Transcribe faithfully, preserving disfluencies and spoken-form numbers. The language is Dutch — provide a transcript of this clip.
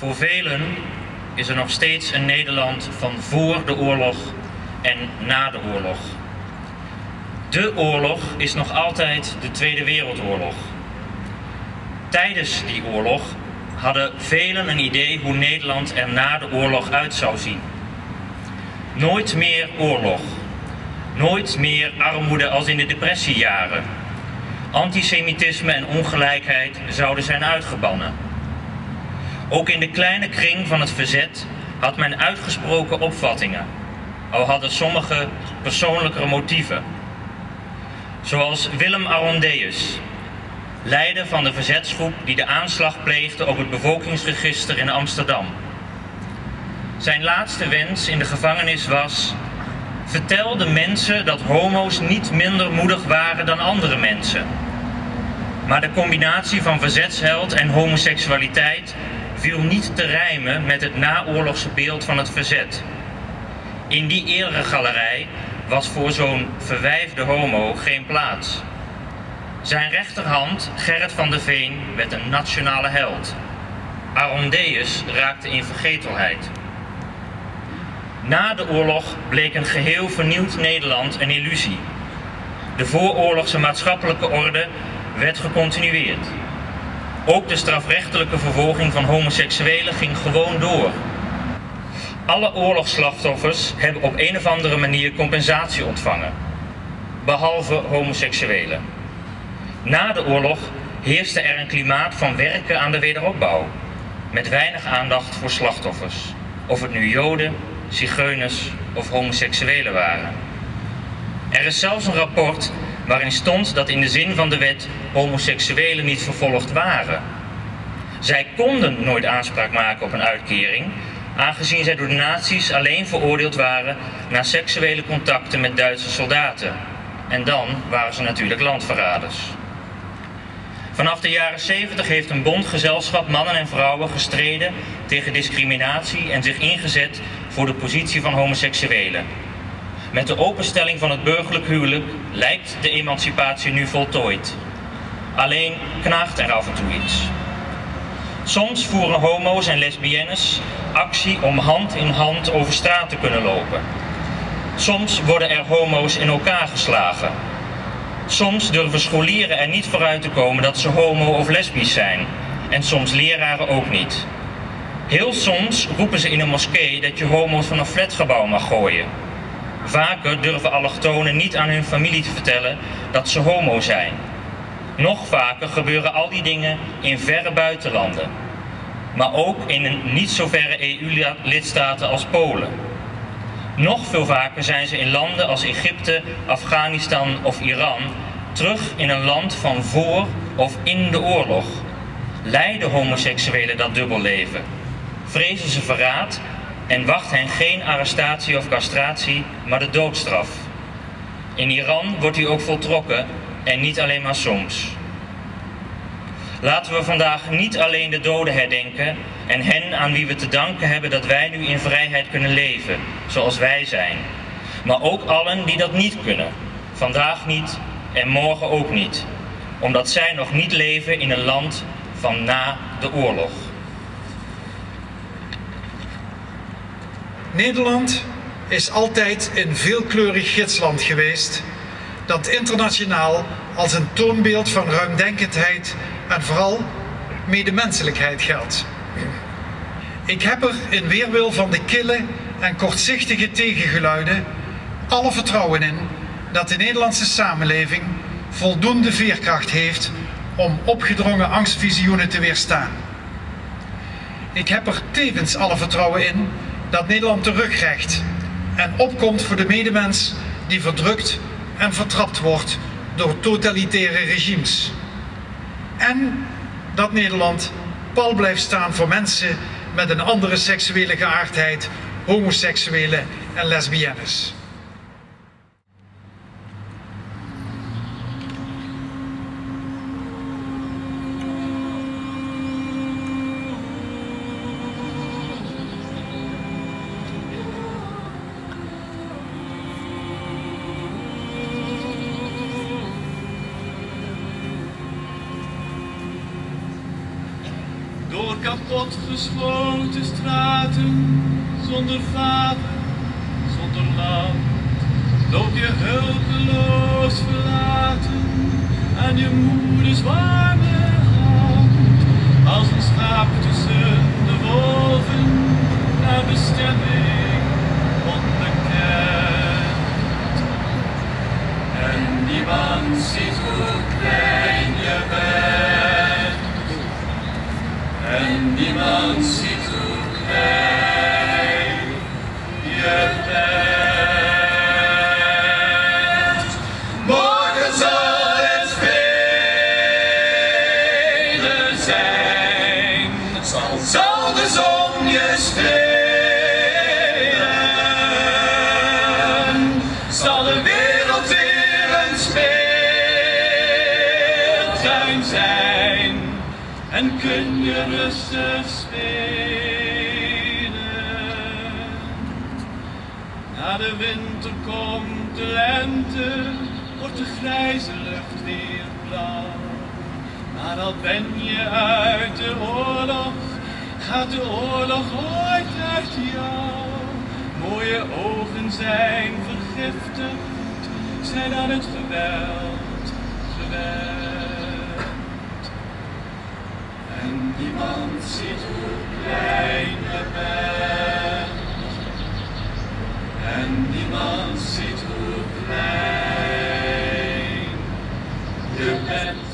Voor velen is er nog steeds een Nederland van voor de oorlog en na de oorlog. De oorlog is nog altijd de Tweede Wereldoorlog. Tijdens die oorlog hadden velen een idee hoe Nederland er na de oorlog uit zou zien. Nooit meer oorlog. Nooit meer armoede als in de depressiejaren. Antisemitisme en ongelijkheid zouden zijn uitgebannen. Ook in de kleine kring van het verzet had men uitgesproken opvattingen, al hadden sommigen persoonlijkere motieven. Zoals Willem Arondeus, leider van de verzetsgroep die de aanslag pleegde op het bevolkingsregister in Amsterdam. Zijn laatste wens in de gevangenis was: vertel de mensen dat homo's niet minder moedig waren dan andere mensen. Maar de combinatie van verzetsheld en homoseksualiteit viel niet te rijmen met het naoorlogse beeld van het verzet. In die eregalerij was voor zo'n verwijfde homo geen plaats. Zijn rechterhand, Gerrit van der Veen, werd een nationale held. Arondeus raakte in vergetelheid. Na de oorlog bleek een geheel vernieuwd Nederland een illusie. De vooroorlogse maatschappelijke orde werd gecontinueerd. Ook de strafrechtelijke vervolging van homoseksuelen ging gewoon door. Alle oorlogsslachtoffers hebben op een of andere manier compensatie ontvangen, behalve homoseksuelen. Na de oorlog heerste er een klimaat van werken aan de wederopbouw, met weinig aandacht voor slachtoffers, of het nu Joden, Zigeuners of homoseksuelen waren. Er is zelfs een rapport waarin stond dat in de zin van de wet homoseksuelen niet vervolgd waren. Zij konden nooit aanspraak maken op een uitkering, aangezien zij door de nazi's alleen veroordeeld waren naar seksuele contacten met Duitse soldaten. En dan waren ze natuurlijk landverraders. Vanaf de jaren zeventig heeft een bondgezelschap mannen en vrouwen gestreden tegen discriminatie en zich ingezet voor de positie van homoseksuelen. Met de openstelling van het burgerlijk huwelijk lijkt de emancipatie nu voltooid. Alleen knaagt er af en toe iets. Soms voeren homo's en lesbiennes actie om hand in hand over straat te kunnen lopen. Soms worden er homo's in elkaar geslagen. Soms durven scholieren er niet vooruit te komen dat ze homo of lesbisch zijn. En soms leraren ook niet. Heel soms roepen ze in een moskee dat je homo's van een flatgebouw mag gooien. Vaker durven allochtonen niet aan hun familie te vertellen dat ze homo zijn. Nog vaker gebeuren al die dingen in verre buitenlanden. Maar ook in een niet zo verre E U-lidstaten als Polen. Nog veel vaker zijn ze in landen als Egypte, Afghanistan of Iran terug in een land van voor of in de oorlog. Lijden homoseksuelen dat dubbel leven? Vrezen ze verraad en wacht hen geen arrestatie of castratie, maar de doodstraf? In Iran wordt die ook voltrokken en niet alleen maar soms. Laten we vandaag niet alleen de doden herdenken en hen aan wie we te danken hebben dat wij nu in vrijheid kunnen leven, zoals wij zijn. Maar ook allen die dat niet kunnen, vandaag niet en morgen ook niet, omdat zij nog niet leven in een land van na de oorlog. Nederland is altijd een veelkleurig gidsland geweest, dat internationaal als een toonbeeld van ruimdenkendheid en vooral medemenselijkheid geldt. Ik heb er in weerwil van de kille en kortzichtige tegengeluiden alle vertrouwen in dat de Nederlandse samenleving voldoende veerkracht heeft om opgedrongen angstvisioenen te weerstaan. Ik heb er tevens alle vertrouwen in dat Nederland de rug recht en opkomt voor de medemens die verdrukt en vertrapt wordt door totalitaire regimes. En dat Nederland pal blijft staan voor mensen met een andere seksuele geaardheid, homoseksuelen en lesbiennes. Door kapotgeschoten straten, zonder vader, zonder land. Loop je hulpeloos verlaten aan je moeders warme hand. Als een schaap tussen de wolven, naar bestemming onbekend. En die man ziet hoe klein je bent. En niemand ziet hoe klein je bent. Morgen zal het vrede zijn. Zal, zal de zon je strelen. Zal de wereld weer een speeltuin zijn. En kun je rustig spelen. Na de winter komt de lente, wordt de grijze lucht weer blauw. Maar al ben je uit de oorlog, gaat de oorlog ooit uit jou. Mooie ogen zijn vergiftigd, zijn aan het geweld gewend. En niemand ziet hoe klein je bent. En niemand ziet hoe klein je bent.